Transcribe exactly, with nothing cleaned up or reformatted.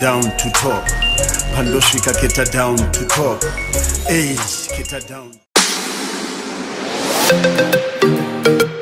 Down to top, Pandoshika Keta down to top, Age Keta down.